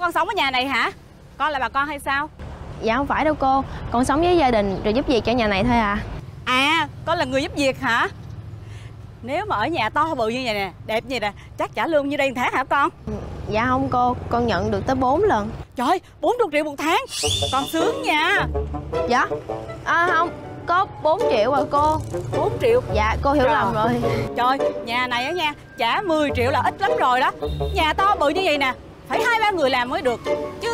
con sống ở nhà này hả? Con là bà con hay sao? Dạ không phải đâu cô, con sống với gia đình rồi giúp việc cho nhà này thôi à. À, con là người giúp việc hả? Nếu mà ở nhà to bự như vậy nè, đẹp như vậy nè, chắc trả lương như đây một tháng hả con? Dạ không cô, con nhận được tới 4 lần. Trời ơi, 40 triệu một tháng, con sướng nha. Dạ? À không, có 4 triệu rồi cô. 4 triệu? Dạ, cô hiểu lầm rồi. Trời, nhà này á nha, trả 10 triệu là ít lắm rồi đó. Nhà to bự như vậy nè, phải 2-3 người làm mới được. Chứ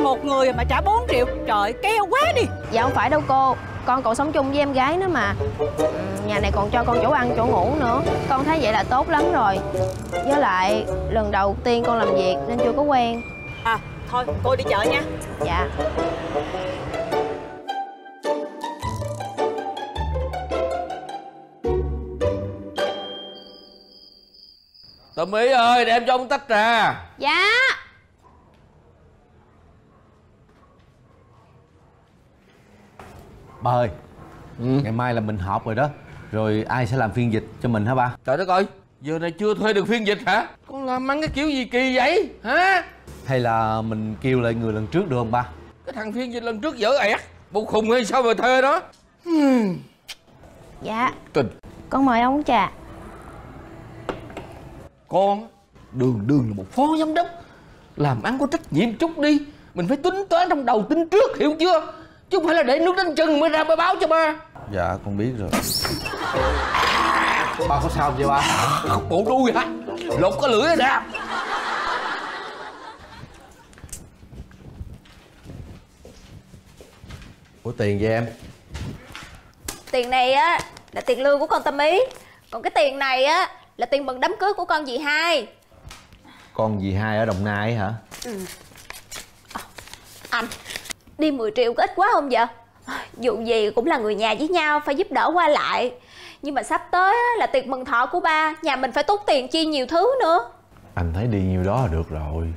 một người mà trả 4 triệu, trời keo quá đi. Dạ không phải đâu cô, con còn sống chung với em gái nữa mà. Nhà này còn cho con chỗ ăn, chỗ ngủ nữa. Con thấy vậy là tốt lắm rồi. Với lại, lần đầu tiên con làm việc nên chưa có quen. À, thôi, cô đi chợ nha. Dạ. Tâm Ý ơi, đem cho ông tách trà. Dạ. Ba ơi, ngày mai là mình họp rồi đó. Rồi ai sẽ làm phiên dịch cho mình hả ba? Trời đất ơi, giờ này chưa thuê được phiên dịch hả? Con làm ăn cái kiểu gì kỳ vậy hả? Hay là mình kêu lại người lần trước được không ba? Cái thằng phiên dịch lần trước dở ẹt, bộ khùng hay sao mà thuê đó. Dạ. Tình. Con mời ông uống trà. Con đường là một phó giám đốc, làm ăn có trách nhiệm chút đi. Mình phải tính toán trong đầu, tính trước, hiểu chưa? Chứ không phải là để nước đến chừng mới ra mới báo cho ba. Dạ con biết rồi. Ba có sao vậy ba? Bộ đuôi hả? Lột có lưỡi nè. Ủa tiền vậy em? Tiền này á là tiền lương của con Tâm Ý. Còn cái tiền này á là tiền mừng đám cưới của con dì Hai. Con dì Hai ở Đồng Nai hả? Ừ. Anh đi 10 triệu có ít quá không vậy? Dù gì cũng là người nhà với nhau, phải giúp đỡ qua lại. Nhưng mà sắp tới là tiệc mừng thọ của ba, nhà mình phải tốn tiền chi nhiều thứ nữa. Anh thấy đi nhiêu đó là được rồi.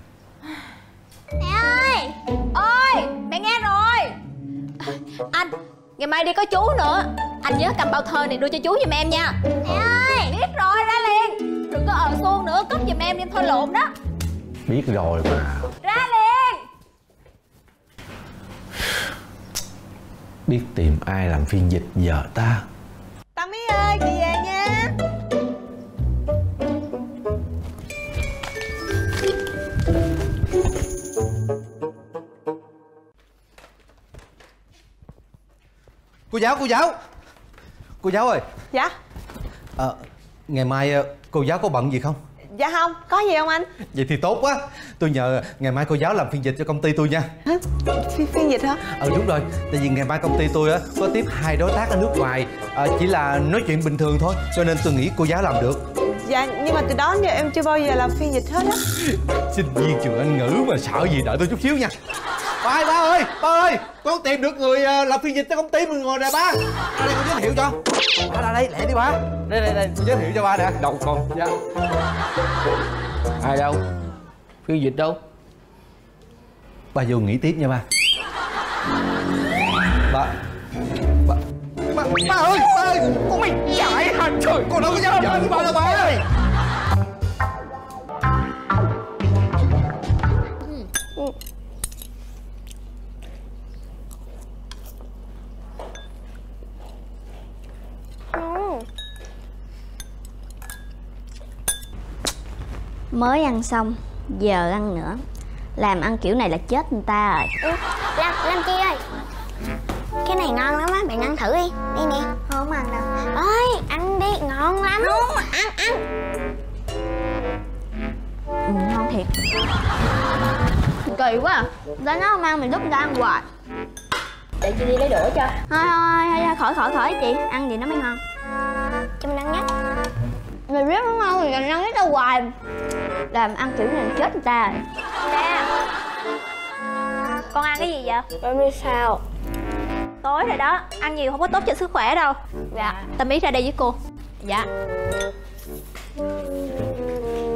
Mẹ ơi! Ôi! Mẹ nghe rồi! Anh, ngày mai đi có chú nữa. Anh nhớ cầm bao thơ này đưa cho chú giùm em nha. Mẹ ơi! Biết rồi, ra liền! Đừng có ờ xuông nữa, cất giùm em thôi lộn đó. Biết rồi mà. Ra liền! Biết tìm ai làm phiên dịch giờ ta. Tâm Ý ơi, chị về nha. Cô giáo ơi. Dạ. Ngày mai cô giáo có bận gì không? Dạ không, có gì không anh? Vậy thì tốt quá. Tôi nhờ ngày mai cô giáo làm phiên dịch cho công ty tôi nha. Hả? Phiên dịch hả? Ừ đúng rồi. Tại vì ngày mai công ty tôi á có tiếp 2 đối tác ở nước ngoài, chỉ là nói chuyện bình thường thôi, cho nên tôi nghĩ cô giáo làm được. Dạ, nhưng mà từ đó giờ em chưa bao giờ làm phiên dịch hết á. Sinh viên trường Anh ngữ mà sợ gì, đợi tôi chút xíu nha. Ba ơi, con tìm được người làm phiên dịch cho công ty mình ngồi nè ba. Ra đây con giới thiệu cho. Ba đây, lẹ đi ba. Đây, con giới thiệu cho ba nè. Đầu con. Dạ. Ai đâu? Phiên dịch đâu? Ba vô nghỉ tiếp nha ba. Ba ơi, con mày chạy hả? Trời, con đâu có dám lên ba đâu ba ơi. Mới ăn xong, giờ ăn nữa. Làm ăn kiểu này là chết người ta rồi. Làm chi ơi? Cái này ngon lắm á, bạn ăn thử đi. Đây nè. Không ăn đâu. Ơi, ăn đi, ngon lắm. Đúng, ăn. Ừ, ngon thiệt. Kỳ quá à. Đó nó không ăn, mình đút người ta ăn hoài. Để chị đi lấy đũa cho. Thôi, khỏi chị. Ăn gì nó mới ngon. Trông đắng nhất. Mày biết nó ngon thì mình ăn hết tao hoài. Làm ăn kiểu này chết người ta rồi. Nè, con ăn cái gì vậy? Con biết sao. Tối rồi đó, ăn nhiều không có tốt cho sức khỏe đâu. Dạ. Tâm Ý ra đây với cô. Dạ.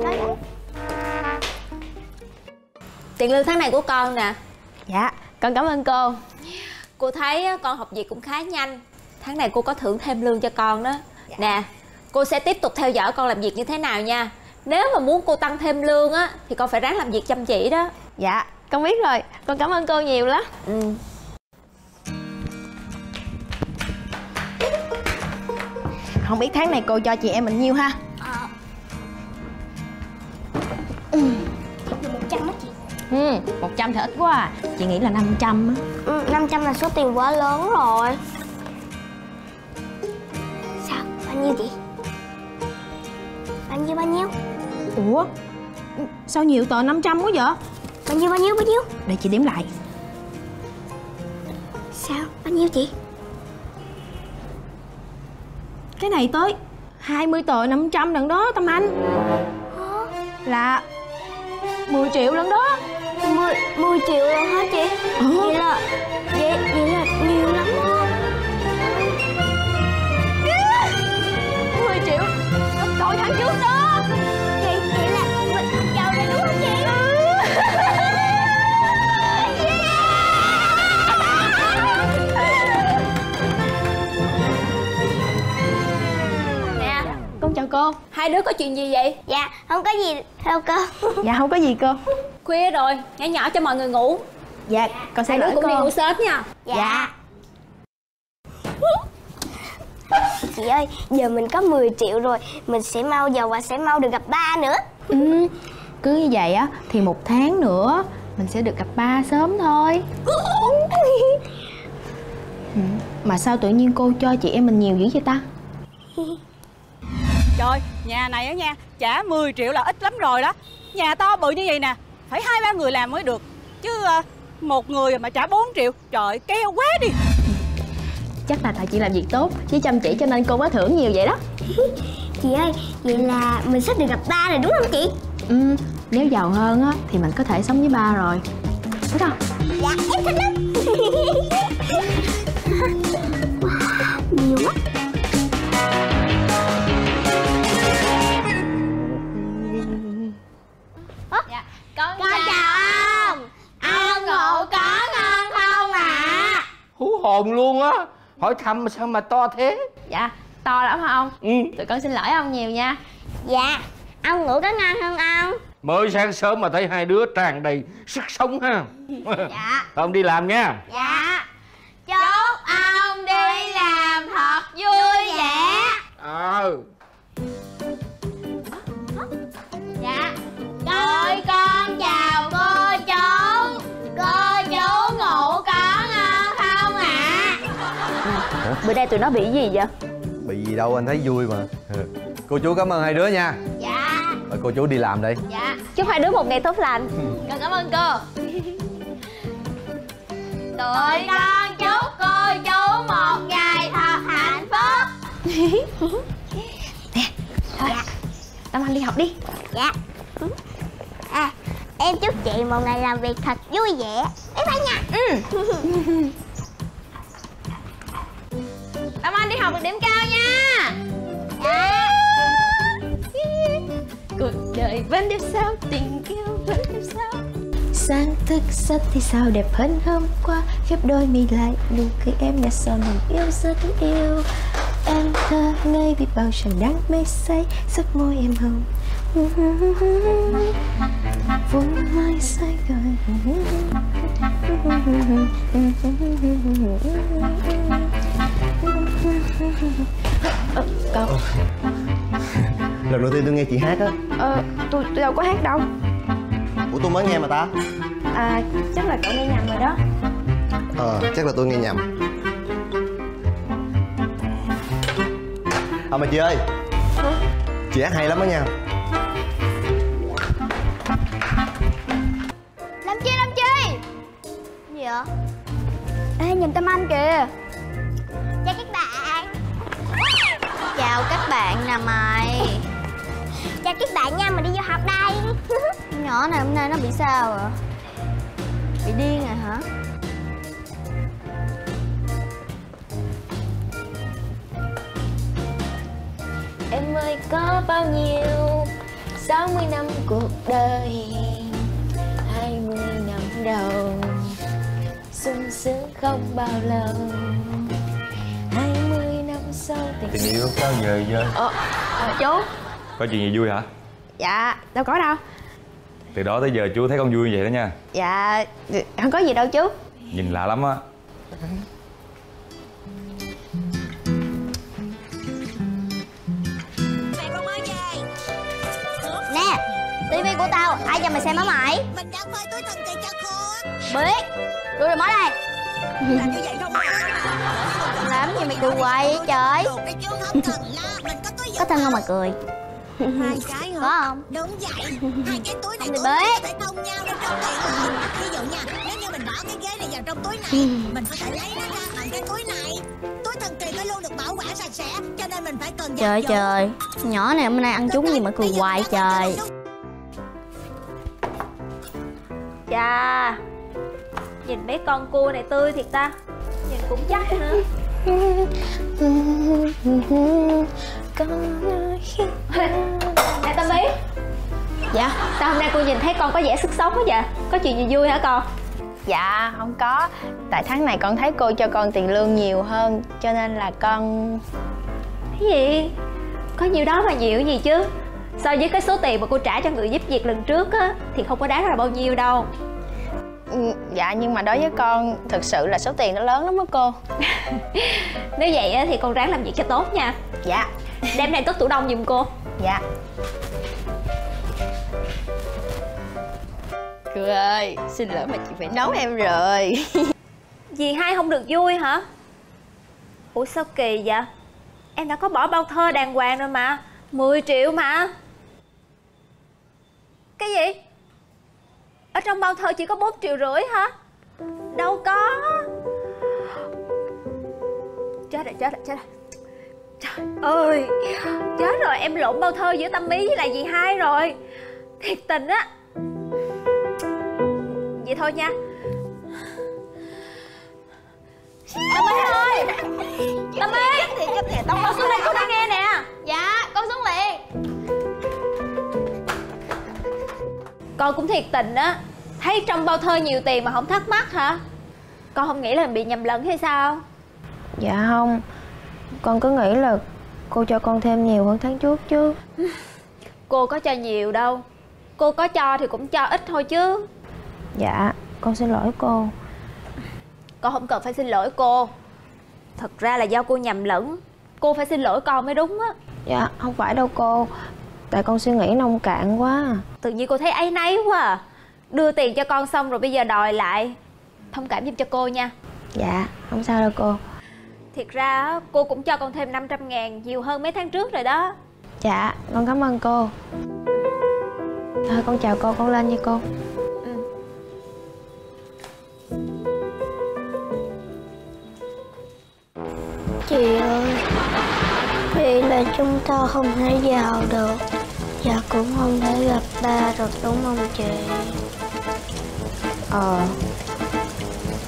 Đấy. Tiền lương tháng này của con nè. Dạ, con cảm ơn cô. Cô thấy con học việc cũng khá nhanh. Tháng này cô có thưởng thêm lương cho con đó. Dạ. Nè, cô sẽ tiếp tục theo dõi con làm việc như thế nào nha. Nếu mà muốn cô tăng thêm lương á thì con phải ráng làm việc chăm chỉ đó. Dạ, con biết rồi. Con cảm ơn cô nhiều lắm. Không biết tháng này cô cho chị em mình nhiêu ha? Được 100 á chị. 100 thì ít quá à. Chị nghĩ là 500 á. 500 là số tiền quá lớn rồi. Sao? Bao nhiêu chị? Bao nhiêu? Ủa? Sao nhiều tờ 500 quá vậy? Bao nhiêu? Để chị đếm lại. Sao? Bao nhiêu chị? Cái này tới 20 tờ 500 lần đó Tâm Anh. Hả? Là 10 triệu lần đó. 10 triệu lần hả chị? Vậy là nhiều lắm đó. 10 triệu gấp đôi tháng trước đó. Vậy là mình không giàu rồi đúng không chị? Con chào cô. Hai đứa có chuyện gì vậy? Dạ, không có gì đâu cô. Dạ, không có gì cô. Khuya rồi, nhã nhỏ cho mọi người ngủ. Dạ, con sẽ cũng đi ngủ sớm nha. Dạ. Chị ơi, giờ mình có 10 triệu rồi. Mình sẽ mau giàu và sẽ mau được gặp ba nữa. Cứ như vậy á, thì 1 tháng nữa mình sẽ được gặp ba sớm thôi. Mà sao tự nhiên cô cho chị em mình nhiều dữ vậy ta? Trời, nhà này á nha, trả 10 triệu là ít lắm rồi đó. Nhà to bự như vậy nè, phải 2-3 người làm mới được. Chứ một người mà trả 4 triệu, trời keo quá đi. Chắc là tại chị làm việc tốt với chăm chỉ cho nên cô mới thưởng nhiều vậy đó. Chị ơi, vậy là mình sắp được gặp ba rồi đúng không chị? Nếu giàu hơn á thì mình có thể sống với ba rồi. Đúng không? Dạ, em thích lắm. Wow, nhiều quá. Hồn luôn á, hỏi thăm sao mà to thế? Dạ, to lắm hả ông? Tụi con xin lỗi ông nhiều nha. Dạ, ông ngủ có ngon không ông? Mới sáng sớm mà thấy hai đứa tràn đầy sức sống ha. Dạ. Ông đi làm nha. Dạ. Chúc ông đi làm thật vui vẻ. Dạ. Tôi con chào cô chú. Cô chú ngủ con. Bữa nay tụi nó bị gì vậy? Bị gì đâu, anh thấy vui mà. Cô chú cảm ơn hai đứa nha. Dạ. Rồi cô chú đi làm đi. Dạ. Chúc hai đứa một ngày tốt lành. Con cảm ơn cô. Tụi con chúc cô chú một ngày thật hạnh phúc. Nè, thôi dạ. Tâm Anh đi học đi. Dạ. Em chúc chị một ngày làm việc thật vui vẻ. Bye bye nha. Tâm Anh đi học được điểm cao nha. Dạ. Cuộc đời vẫn đẹp sao, tình yêu vẫn đẹp sao. Sáng thức giấc thì sao đẹp hơn hôm qua. Khép đôi mi lại nụ cười em nhạt sao mình yêu rất yêu. Em thơ ngây vì bao tràng đắng mê say. Giấc môi em hồng vùng mai say rồi. Cậu lần đầu tiên tôi nghe chị hát á. Tôi đâu có hát đâu. Ủa tôi mới nghe mà ta. Chắc là cậu nghe nhầm rồi đó. Chắc là tôi nghe nhầm. Mà chị ơi. Chị hát hay lắm đó nha. Làm chi gì vậy? Ê nhìn Tâm Anh kìa. Chào các bạn nè mày. Chào các bạn nha, mình đi vô học đây. Nhỏ này hôm nay nó bị sao ạ? Bị điên rồi hả? Em ơi có bao nhiêu 60 năm cuộc đời, 20 năm đầu sung sướng không bao lâu. Tình yêu sao giờ? Chú có chuyện gì vui hả? Dạ đâu có đâu. Từ đó tới giờ chú thấy con vui vậy đó nha. Dạ, không có gì đâu chú. Nhìn lạ lắm á. Nè, tivi của tao, ai cho mày xem hả mày? Mình đang phơi túi thần kỳ cho khô. Biết, đưa rồi mở đây. Làm như vậy không hả? Làm gì mày đùa hoài vậy trời? Có thân không mà cười? Hai cái hả? Có không? Đúng vậy. Hai cái túi này cũng có thể thông nhau để trong này rồi. Ví dụ nha, nếu như mình bỏ cái ghế này vào trong túi này, mình có thể lấy nó ra bằng cái túi này. Túi thần kỳ nó luôn được bảo quản sạch sẽ, cho nên mình phải cần. Trời trời, nhỏ này hôm nay ăn trúng gì mà cười hoài trời. Chà, nhìn mấy con cua này tươi thiệt ta, nhìn cũng chắc nữa. Nè Tâm Ý. Dạ. Sao hôm nay cô nhìn thấy con có vẻ sức sống quá vậy? Có chuyện gì vui hả con? Dạ không có. Tại tháng này con thấy cô cho con tiền lương nhiều hơn, cho nên là con... Cái gì? Có nhiêu đó mà nhiều gì chứ. So với cái số tiền mà cô trả cho người giúp việc lần trước á, thì không có đáng là bao nhiêu đâu. Dạ nhưng mà đối với con thực sự là số tiền nó lớn lắm đó cô. Nếu vậy thì con ráng làm việc cho tốt nha. Dạ. Đem này tốt tủ đông giùm cô. Dạ. Cười ơi, xin lỗi mà chị phải nấu em rồi. Dì hai không được vui hả? Ủa sao kỳ vậy? Em đã có bỏ bao thơ đàng hoàng rồi mà. 10 triệu mà. Cái gì? Ở trong bao thơ chỉ có 4,5 triệu hả? Đâu có. Chết rồi, chết rồi, chết rồi. Trời ơi, chết rồi, em lộn bao thơ giữa Tâm Ý với lại dì hai rồi. Thiệt tình á. Vậy thôi nha. Tâm Ý ơi, Tâm Ý, con xuống đây, con đang nghe nè. Dạ, con xuống liền. Con cũng thiệt tình á, thấy trong bao thơ nhiều tiền mà không thắc mắc hả? Con không nghĩ là bị nhầm lẫn hay sao? Dạ không, con cứ nghĩ là cô cho con thêm nhiều hơn tháng trước chứ. Cô có cho nhiều đâu, cô có cho thì cũng cho ít thôi chứ. Dạ, con xin lỗi cô. Con không cần phải xin lỗi cô. Thật ra là do cô nhầm lẫn, cô phải xin lỗi con mới đúng á. Dạ, không phải đâu cô. Tại con suy nghĩ nông cạn quá. Tự nhiên cô thấy áy náy quá à. Đưa tiền cho con xong rồi bây giờ đòi lại. Thông cảm giúp cho cô nha. Dạ, không sao đâu cô. Thiệt ra cô cũng cho con thêm 500 ngàn, nhiều hơn mấy tháng trước rồi đó. Dạ, con cảm ơn cô. Thôi con chào cô lên nha cô. Chị ơi, vì là chúng ta không thể giàu được và cũng không thể gặp ba được đúng không chị?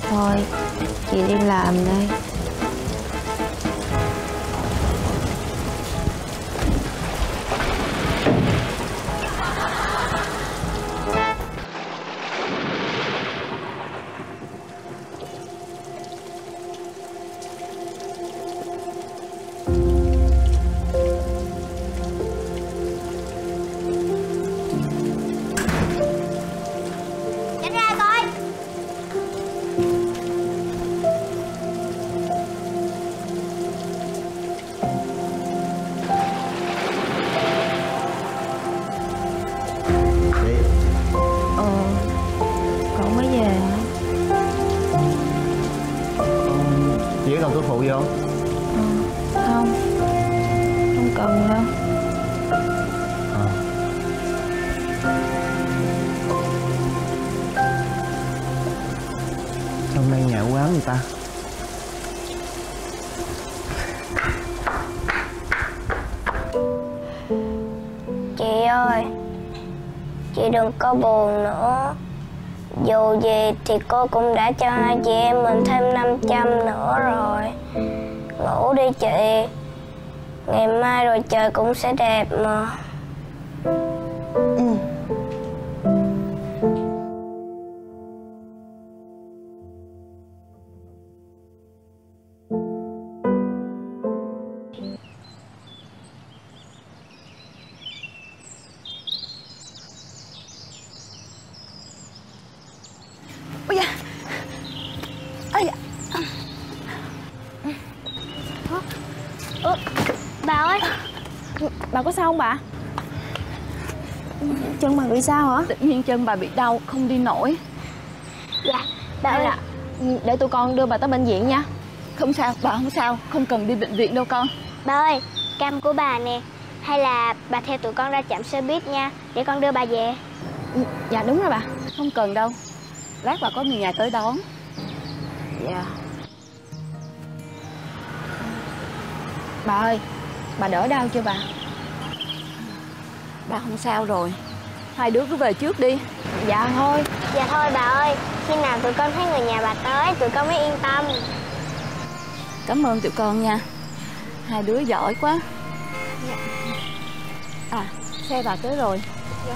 Thôi chị đi làm đây. Đừng có buồn nữa. Dù gì thì cô cũng đã cho hai chị em mình thêm 500 nữa rồi. Ngủ đi chị. Ngày mai rồi trời cũng sẽ đẹp mà. Bà ơi, bà có sao không bà? Chân bà bị sao hả? Tự nhiên chân bà bị đau, không đi nổi. Dạ, bà ơi, để tụi con đưa bà tới bệnh viện nha. Không sao, bà không sao, không cần đi bệnh viện đâu con. Bà ơi, cam của bà nè. Hay là bà theo tụi con ra trạm xe buýt nha, để con đưa bà về. Dạ đúng rồi bà, không cần đâu. Lát bà có người nhà tới đón. Dạ. Bà ơi, bà đỡ đau chưa bà? Bà không sao rồi. Hai đứa cứ về trước đi. Dạ thôi. Dạ thôi bà ơi, khi nào tụi con thấy người nhà bà tới, tụi con mới yên tâm. Cảm ơn tụi con nha. Hai đứa giỏi quá. Dạ. À, xe bà tới rồi. Dạ.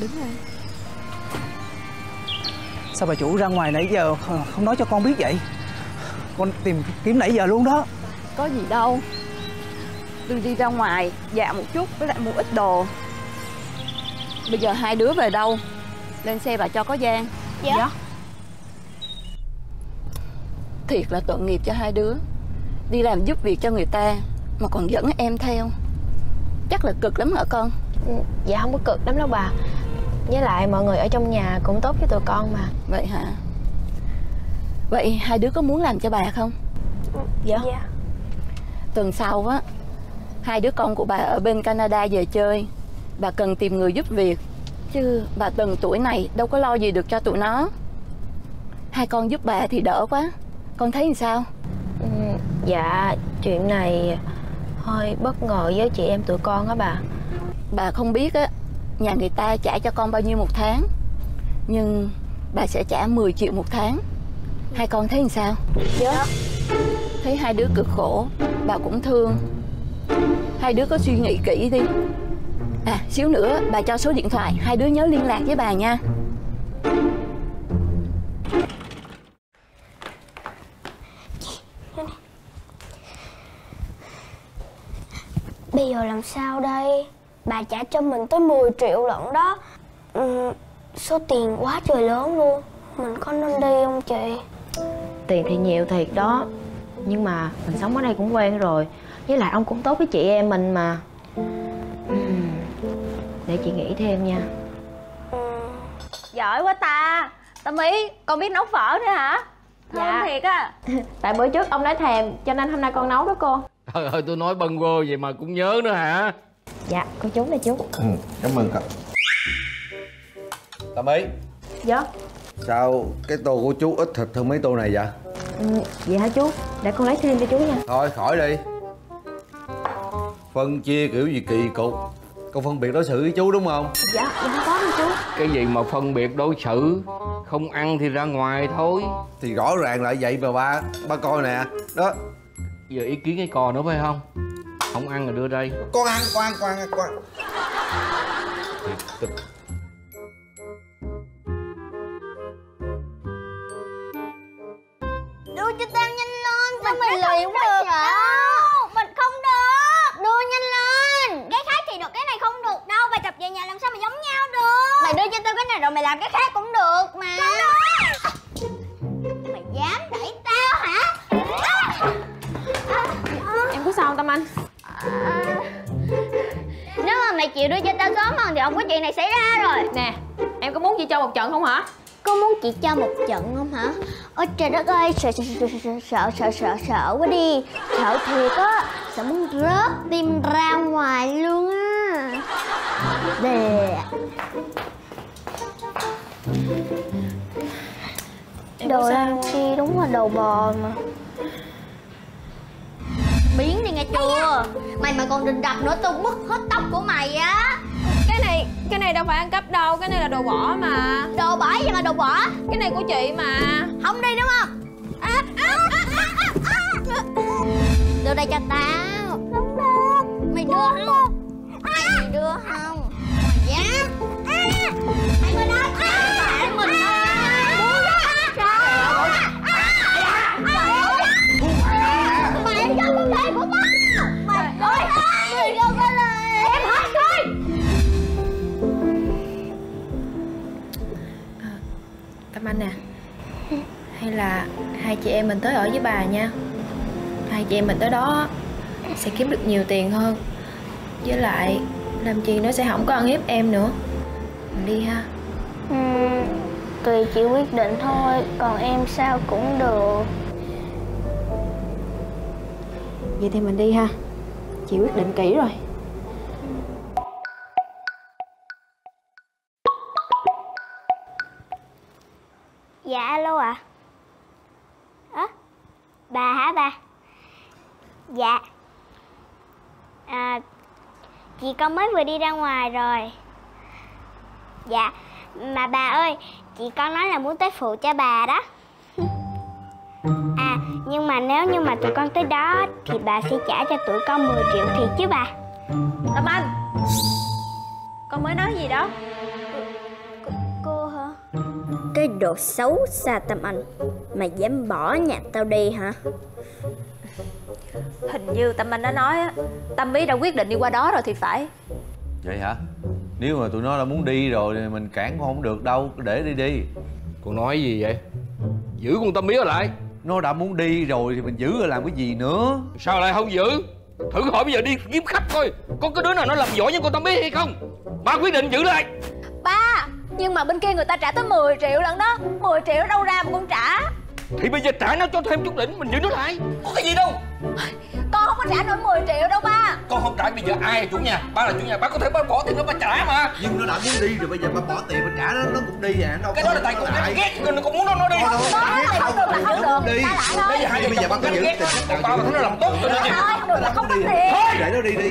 Đứng đây. Sao bà chủ ra ngoài nãy giờ không nói cho con biết vậy? Con tìm kiếm nãy giờ luôn đó. Có gì đâu, tôi đi ra ngoài dạo một chút với lại mua ít đồ. Bây giờ hai đứa về đâu? Lên xe bà cho có gian. Dạ. Dạ. Thiệt là tội nghiệp cho hai đứa. Đi làm giúp việc cho người ta mà còn dẫn em theo. Chắc là cực lắm hả con? Dạ không có cực lắm đâu bà. Với lại mọi người ở trong nhà cũng tốt với tụi con mà. Vậy hả? Vậy hai đứa có muốn làm cho bà không? Dạ. Dạ. Tuần sau á, hai đứa con của bà ở bên Canada về chơi. Bà cần tìm người giúp việc, chứ bà từng tuổi này đâu có lo gì được cho tụi nó. Hai con giúp bà thì đỡ quá. Con thấy sao? Dạ, chuyện này hơi bất ngờ với chị em tụi con á bà. Bà không biết á, nhà người ta trả cho con bao nhiêu một tháng, nhưng bà sẽ trả 10 triệu một tháng. Hai con thấy sao? Dạ. Thấy hai đứa cực khổ, bà cũng thương. Hai đứa có suy nghĩ kỹ đi. À, xíu nữa bà cho số điện thoại, hai đứa nhớ liên lạc với bà nha. Bây giờ làm sao đây? Bà trả cho mình tới 10 triệu lận đó. Số tiền quá trời lớn luôn. Mình có nên đi không chị? Tiền thì nhiều thiệt đó, nhưng mà mình sống ở đây cũng quen rồi. Với lại ông cũng tốt với chị em mình mà. Để chị nghĩ thêm nha. Giỏi quá ta. Tâm Ý, con biết nấu phở nữa hả? Thơm dạ. Thiệt á. Tại bữa trước ông nói thèm cho nên hôm nay con nấu đó cô. Trời ơi, tôi nói bâng quơ vậy mà cũng nhớ nữa hả? Dạ, cô chú nè chú. Cảm ơn cậu. Tâm Ý. Dạ. Sao cái tô của chú ít thịt hơn mấy tô này vậy? Vậy hả chú? Để con lấy thêm cho chú nha. Thôi khỏi đi. Phân chia kiểu gì kỳ cục. Con phân biệt đối xử với chú đúng không? Dạ, không có đâu chú. Cái gì mà phân biệt đối xử. Không ăn thì ra ngoài thôi. Thì rõ ràng là vậy mà ba. Ba coi nè. Đó. Giờ ý kiến cái cò nữa phải không? Không ăn là đưa đây. Con ăn, con ăn, con ăn, con ăn. Đưa cho tao nhanh lên, sao mình luyện quá được đâu. Mình không được. Đưa nhanh lên. Cái khác thì được, cái này không được đâu. Bài tập về nhà làm sao mà giống nhau được. Mày đưa cho tao cái này rồi mày làm cái khác cũng được mà. Không được. Mày dám đẩy tao hả? Em có sao không Tâm Anh? Nếu mà mày chịu đưa cho tao sớm hơn thì không có chuyện này xảy ra rồi. Nè, em có muốn chị cho một trận không hả? Có muốn chị cho một trận không hả? Ôi trời đất ơi, sợ quá đi. Sợ thiệt á, sợ muốn rớt tim ra ngoài luôn á. Đồ ăn chi đúng là đồ bò mà. Biến đi nghe chưa? Mày mà còn định đập nữa tôi mất hết tóc của mày á. Cái này đâu phải ăn cắp đâu, cái này là đồ bỏ mà. Đồ bỏ gì mà đồ bỏ? Cái này của chị mà. Không đi đúng không? Đưa đây cho tao. Không được. Mày đưa không? Mày đưa không? Mày dám? Mày đưa đâu? Mày đưa đâu? Anh nè, hay là hai chị em mình tới ở với bà nha. hai chị em mình tới đó sẽ kiếm được nhiều tiền hơn. Với lại làm chi nó sẽ không có ăn hiếp em nữa. Mình đi ha. Tùy chị quyết định thôi, còn em sao cũng được. Vậy thì mình đi ha. Chị quyết định kỹ rồi. Dạ alo ạ. À? Bà hả bà? Dạ. Chị con mới vừa đi ra ngoài rồi. Dạ. Mà bà ơi, chị con nói là muốn tới phụ cho bà đó. À, nhưng mà nếu như mà tụi con tới đó thì bà sẽ trả cho tụi con 10 triệu thiệt chứ bà. Tâm Anh, con mới nói gì đó? Cô hả? Cái đồ xấu xa Tâm Anh, mày dám bỏ nhà tao đi hả? Hình như Tâm Anh đã nói á, Tâm Ý đã quyết định đi qua đó rồi thì phải. Vậy hả? Nếu mà tụi nó đã muốn đi rồi thì mình cản con không được đâu, để đi. Con nói gì vậy? Giữ con Tâm Ý ở lại. Nó đã muốn đi rồi thì mình giữ rồi làm cái gì nữa. Sao lại không giữ? Thử hỏi bây giờ đi kiếm khách coi có cái đứa nào nó làm giỏi với con Tâm Ý hay không. Ba quyết định giữ lại. Ba, nhưng mà bên kia người ta trả tới 10 triệu lần đó. 10 triệu đâu ra mà con trả. Thì bây giờ trả nó cho thêm chút đỉnh, mình giữ nó lại. Có cái gì đâu. Con không có trả nổi 10 triệu đâu ba. Con không trả bây giờ ai là chủ nhà? Ba là chủ nhà, ba có thể bỏ tiền nó ba trả mà. Nhưng nó đã muốn đi rồi, bây giờ ba bỏ tiền ba trả nó cũng đi à. Cái đó là tại con ghét nó cũng muốn nó đi. Không được là không được. Bây giờ ba có giữ tiền, ba thấy nó làm tốt rồi. Không được tiền. Thôi để nó đi đi.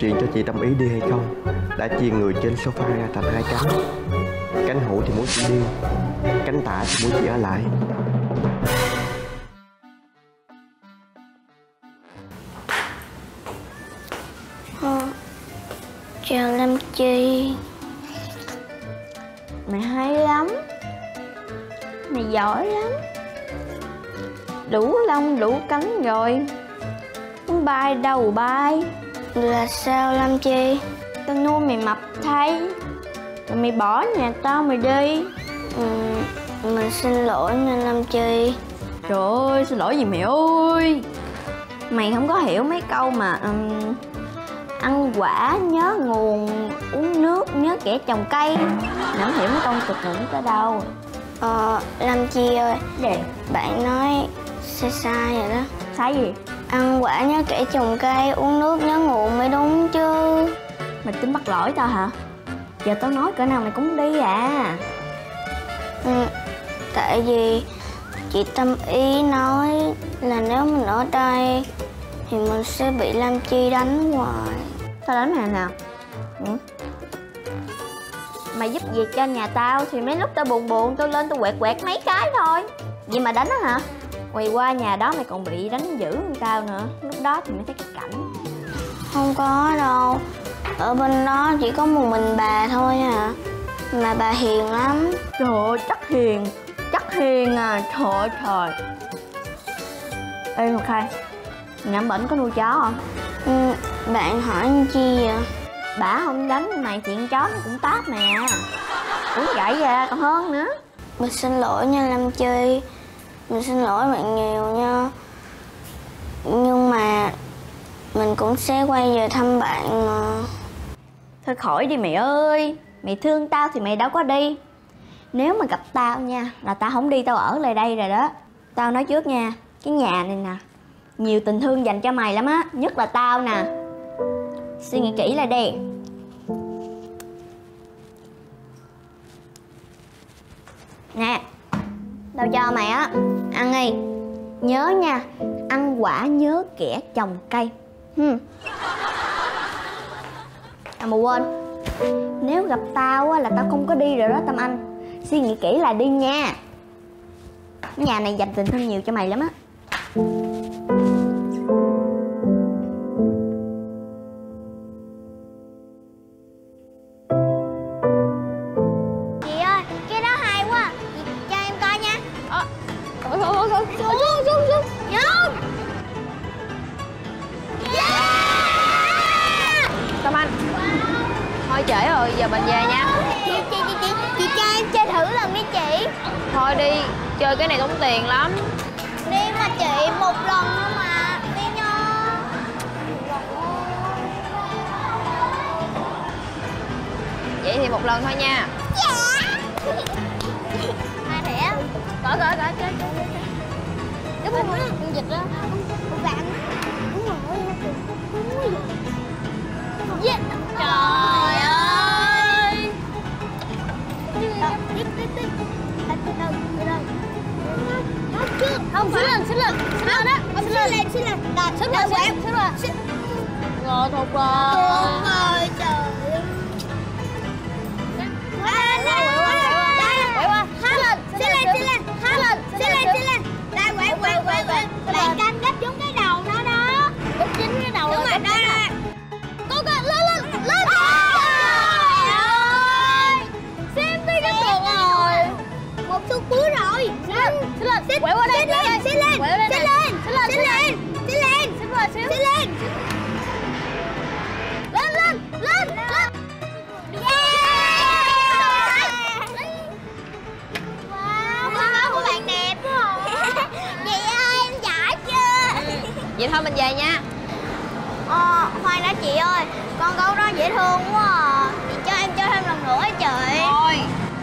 Truyền cho chị Tâm Ý đi hay không? Đã chia người trên sofa ra thành hai cánh. Cánh hữu thì muốn chị đi, cánh tả thì muốn chị ở lại. Chào Lâm Chi. Mày hay lắm, mày giỏi lắm, đủ lông đủ cánh rồi, muốn bay đâu bay. Là sao Lâm Chi? Tao nuôi mày mập thay rồi mày bỏ nhà tao mày đi. Mình xin lỗi nha Lâm Chi. Trời ơi, xin lỗi gì mày ơi. Mày không có hiểu mấy câu mà ăn quả nhớ nguồn, uống nước nhớ kẻ trồng cây. Mày không hiểu mấy câu tục ngữ tới đâu. Lâm Chi ơi, để bạn nói sai rồi đó. Sai gì? Ăn quả nhớ kẻ trồng cây, uống nước nhớ nguồn mới đúng chứ. Mày tính bắt lỗi tao hả? Giờ tao nói cỡ nào mày cũng đi à. Tại vì chị Tâm Ý nói là nếu mình ở đây thì mình sẽ bị Lâm Chi đánh hoài. Tao đánh mày nào? Mày giúp việc cho nhà tao thì mấy lúc tao buồn tao lên tao quẹt mấy cái thôi. Vậy mà đánh á hả? Quay qua nhà đó mày còn bị đánh dữ hơn tao nữa. Lúc đó thì mày thấy cái cảnh. Không có đâu. Ở bên đó chỉ có một mình bà thôi à. Mà bà hiền lắm. Trời ơi, chắc hiền à. Trời. Ê Ngọc Khai, nhà bệnh có nuôi chó không? Bạn hỏi chi vậy? Bà không đánh mày chuyện chó nó cũng táp mày à. Cũng vậy ra còn hơn nữa. Mình xin lỗi nha Lâm Chi. Mình xin lỗi bạn nhiều nha. Nhưng mà mình cũng sẽ quay về thăm bạn mà. Thôi khỏi đi mày ơi. Mày thương tao thì mày đâu có đi. Nếu mà gặp tao nha là tao không đi, tao ở lại đây rồi đó. Tao nói trước nha, cái nhà này nè nhiều tình thương dành cho mày lắm á, nhất là tao nè. Suy nghĩ kỹ lại đi. Nè, tao cho mày á, ăn đi. Nhớ nha, ăn quả nhớ kẻ trồng cây. À mà quên, nếu gặp tao á là tao không có đi rồi đó Tâm Anh. Suy nghĩ kỹ lại đi nha. Nhà này dành tình thương nhiều cho mày lắm á. Trễ rồi, giờ mình về nha. Chị cho em chơi thử lần đi chị. Thôi đi, chơi cái này tốn tiền lắm. Đi mà chị, một lần thôi mà. lần thôi nha. Dạ. Hai thẻ. Cỡ chơi. Đúng không? Con vịt đó. Con vàng. Đúng rồi. Vịt. Trời ơi. Không, xíu lên đó. Xíu lên. Xíu lên. Rồi, thuộc rồi. Thuộc rồi, trời ơi. Xíu lên. Đây, quẹt. Bạn canh gấp trúng cái đầu nó đó. Gấp chính cái đầu rồi. Đúng rồi. Lên. Trời ơi. Xem tới cái tường rồi. Một số cuối rồi. Xíu lên. Quẹt qua đây. Xíu lên. Lên. Yeah. Wow, wow, của bạn đẹp quá. Vậy ơi, em giỏi chưa? Vậy thôi mình về nha. Khoan đã chị ơi, con gấu đó dễ thương quá à. Chị cho em chơi thêm lần nữa chị. Thôi,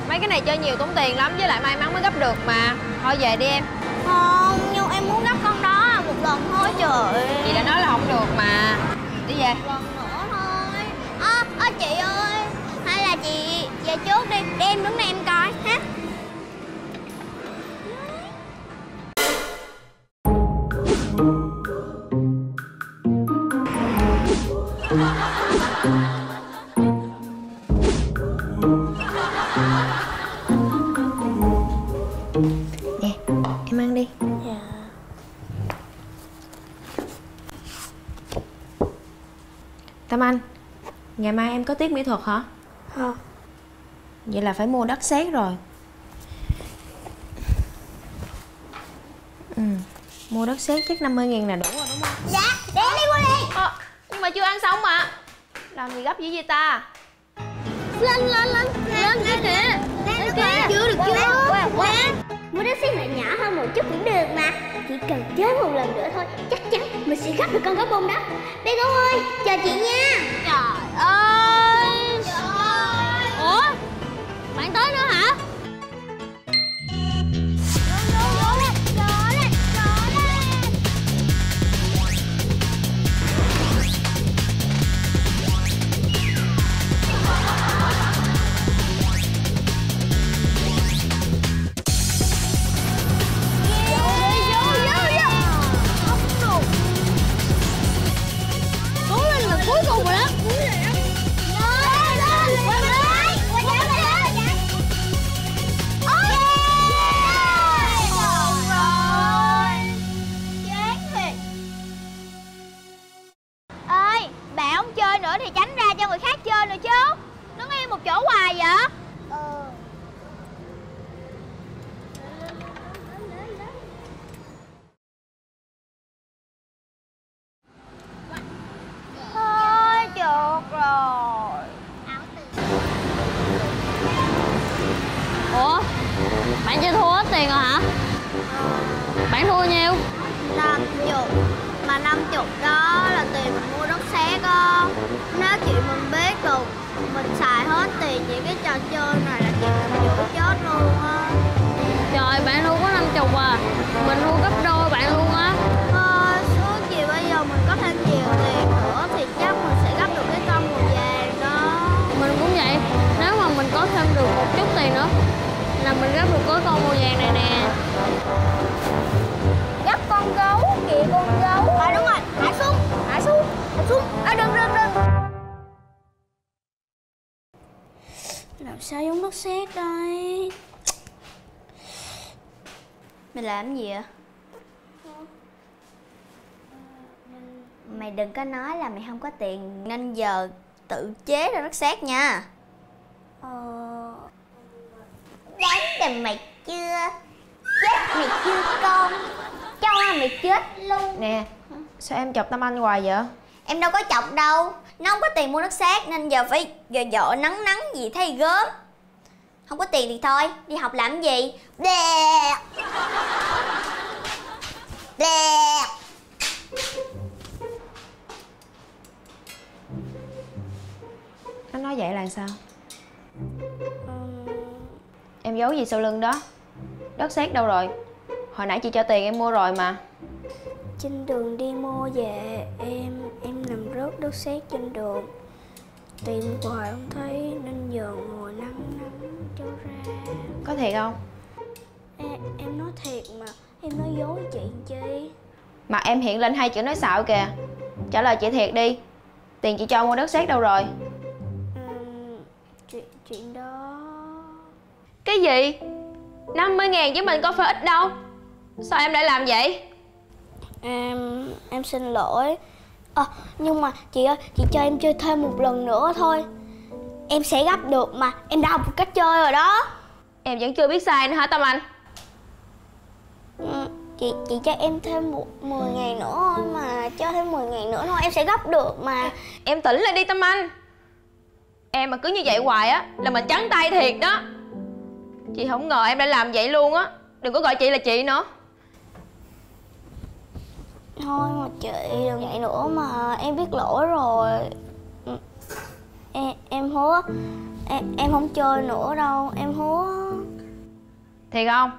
mấy cái này chơi nhiều tốn tiền lắm, với lại may mắn mới gấp được mà. Thôi về đi em. Không, nhưng em muốn gấp con đó một lần thôi chị. Chị đã nói là không được mà. Đi về. Chị ơi, hay là chị về trước đi, để em đứng đây em coi ha. Nè, em ăn đi. Dạ. Tâm Anh, ngày mai em có tiết mỹ thuật hả? Không. Vậy là phải mua đất sét rồi. Mua đất sét chắc 50.000 là đủ rồi đúng không? Dạ, để em đi mua đi. Nhưng mà chưa ăn xong mà. Làm gì gấp dữ vậy ta? Lên kìa. Lên kìa. Chưa được. Mua đất sét này nhỏ hơn một chút cũng được mà. Chỉ cần chơi một lần nữa thôi, chắc chắn mình sẽ gấp được con gấu bông đó. Bé gấu ơi, chờ chị nha. Trời ơi. Ủa? Bạn tới nữa hả? Sao giống đất sét đây? Mày làm gì vậy? Mày đừng có nói là mày không có tiền nên giờ tự chế ra đất sét nha. Đáng đời mày chưa. Chết mày chưa con. Cho mày chết luôn. Nè, sao em chọc Tâm Anh hoài vậy? Em đâu có chọc đâu. Nó không có tiền mua đất sét nên giờ phải vợ nắng gì thấy gớm. Không có tiền thì thôi, đi học làm gì? Đè. Nó nói vậy là sao? Em giấu gì sau lưng đó? Đất sét đâu rồi? Hồi nãy chị cho tiền em mua rồi mà. Trên đường đi mua về em nằm rớt đất sét trên đường. Tìm hoài không thấy nên giờ ngồi nắng nắng cho ra. Có thiệt không? Em nói thiệt mà, em nói dối chị chi? Mặt em hiện lên hai chữ nói xạo kìa. Trả lời chị thiệt đi. Tiền chị cho mua đất sét đâu rồi? Chuyện đó... Cái gì? 50.000 chứ mình có phải ít đâu. Sao em lại làm vậy? Em xin lỗi. Nhưng mà chị ơi, chị cho em chơi thêm một lần nữa thôi. Em sẽ gấp được mà, em đã học một cách chơi rồi đó. Em vẫn chưa biết sai nữa hả Tâm Anh? Chị cho em thêm 10.000 nữa thôi mà. Cho thêm 10.000 nữa thôi, em sẽ gấp được mà. Em tỉnh lại đi Tâm Anh. Em mà cứ như vậy hoài á là mình trắng tay thiệt đó. Chị không ngờ em đã làm vậy luôn á. Đừng có gọi chị là chị nữa. Thôi mà chị đừng vậy nữa mà, em biết lỗi rồi. Em hứa em không chơi nữa đâu, em hứa. Thiệt không?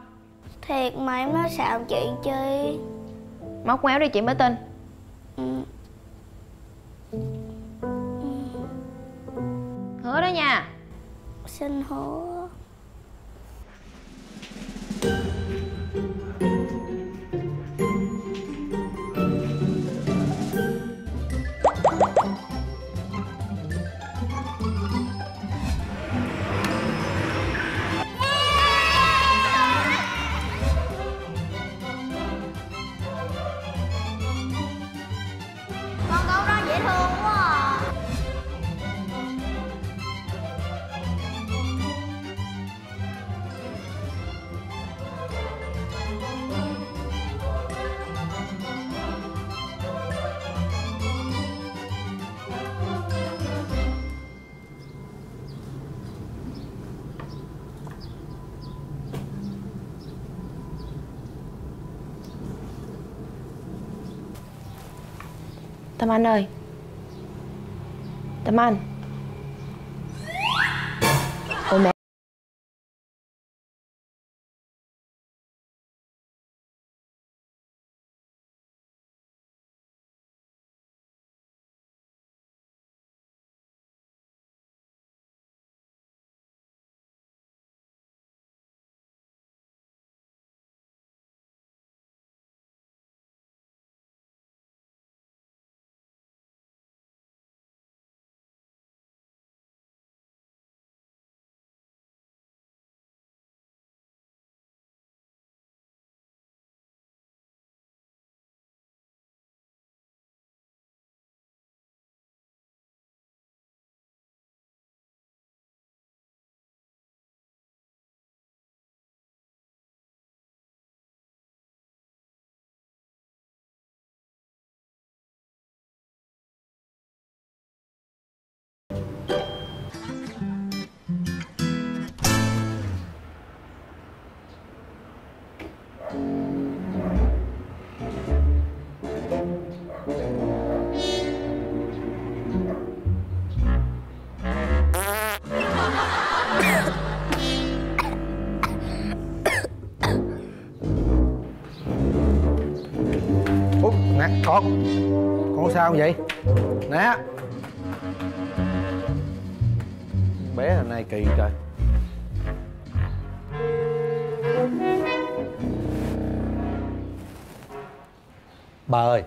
Thiệt mà, em nói xạo chị chi? Móc méo đi chị mới tin. Hứa đó nha. Xin hứa. Tâm Anh ơi, Tâm Anh. Ôi mẹ. Con sao vậy? Nè, bé hôm nay kỳ trời. Bà ơi,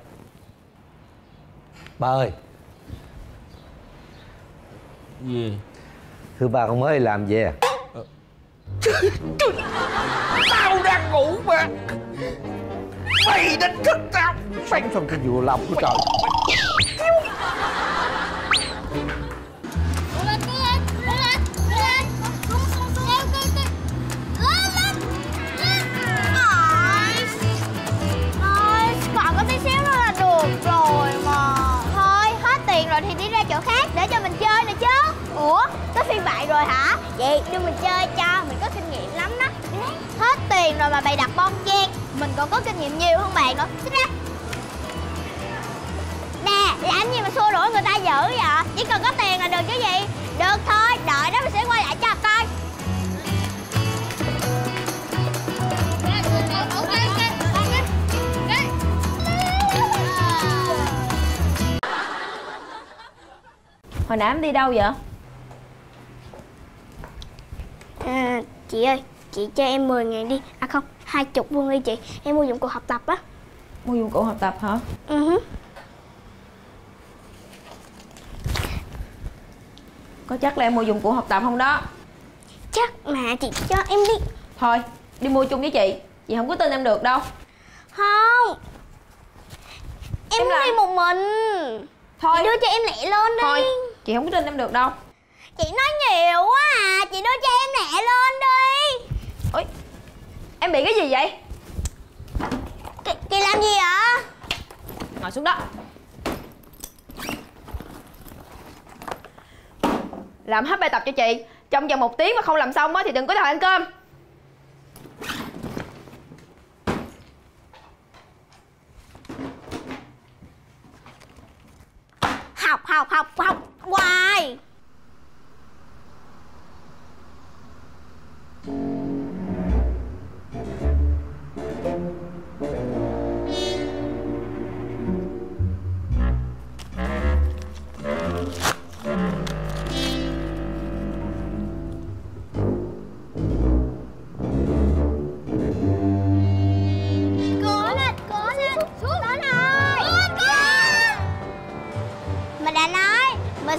bà ơi. Gì? Thưa bà, con mới làm về. Tao đang ngủ mà mày đánh thức tao. Xanh xong cái vừa lòng của trời. Còn có tí xíu nữa là được rồi mà. Thôi hết tiền rồi thì đi ra chỗ khác để cho mình chơi nè chứ. Ủa, có phi vậy rồi hả? Vậy đưa mình chơi cho, mình có kinh nghiệm lắm đó. Hết tiền rồi mà bày đặt bom chen. Mình còn có kinh nghiệm nhiều hơn bạn nữa. Xích ra. Nè, làm gì mà xua đuổi người ta dữ vậy? Chỉ cần có tiền là được chứ gì. Được thôi, đợi đó mình sẽ quay lại cho. Hồi nãy em đi đâu vậy? À, chị ơi, chị cho em 10.000 đi. À không, 20 luôn đi chị. Em mua dụng cụ học tập á. Mua dụng cụ học tập hả? Có chắc là em mua dụng cụ học tập không đó? Chắc mà chị cho em đi. Thôi, đi mua chung với chị không có tin em được đâu. Không, em muốn đi một mình. Thôi, chị đưa cho em lẹ lên đi. Thôi, chị không có tin em được đâu. Chị nói nhiều quá à, chị đưa cho em lẹ lên đi. Ôi, em bị cái gì vậy? Chị làm gì vậy? Ngồi xuống đó. Làm hết bài tập cho chị. Trong vòng 1 tiếng mà không làm xong á thì đừng có đòi ăn cơm. Học hoài.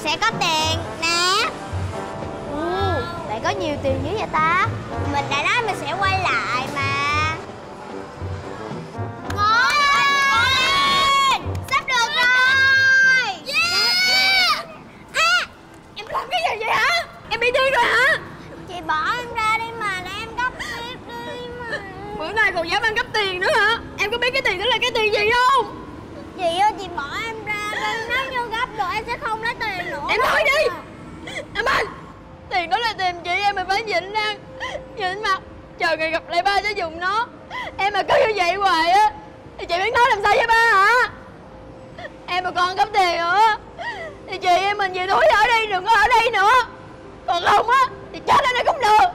Sẽ có tiền nè. Lại có nhiều tiền dữ vậy ta. Mình đã nói mình sẽ quay lại mà. Ngồi lên, sắp được rồi. Yeah. À, em làm cái gì vậy hả? Em bị điên rồi hả? Chị bỏ em ra đi mà, để em gấp tiếp đi mà. Bữa nay còn dám ăn cắp tiền nữa hả? Em có biết cái tiền đó là cái tiền gì không? Chị ơi, chị bỏ em ra đi. Nếu như gấp được em sẽ không lấy tiền. Em nói đi! Em ơi! Tiền đó là tiền chị, em mà phải nhịn ra. Nhịn mặt, chờ ngày gặp lại ba sẽ dùng nó. Em mà cứ như vậy hoài á thì chị biết nói làm sao với ba hả? Em mà còn gấp tiền nữa thì chị em mình về đuổi ở đây, đừng có ở đây nữa. Còn không á thì chết ở đây cũng được.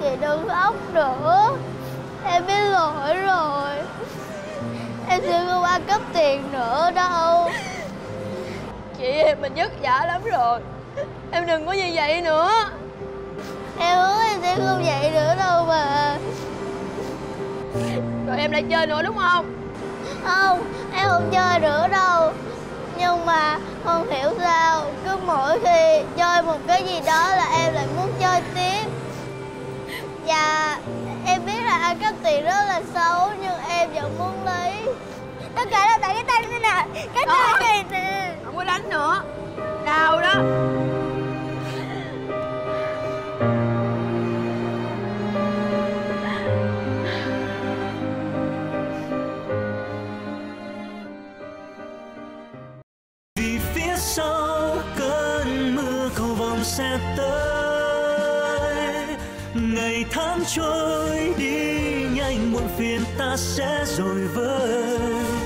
Chị đừng khóc nữa. Em biết lỗi rồi. Em sẽ không ăn cắp tiền nữa đâu. Chị em mình vất vả lắm rồi. Em đừng có như vậy nữa. Em hứa em sẽ không vậy nữa đâu mà. Rồi em lại chơi nữa đúng không? Không, em không chơi nữa đâu. Nhưng mà không hiểu sao cứ mỗi khi chơi một cái gì đó là em lại muốn chơi tiếp. Và em biết là ăn cắp tiền rất là xấu nhưng em vẫn muốn lấy. Tất cả là tại cái tay này nè. Cái tay này nè. Không có đánh nữa. Đau đó. Sẽ tới ngày tháng trôi đi nhanh, muộn phiền ta sẽ rồi vơi.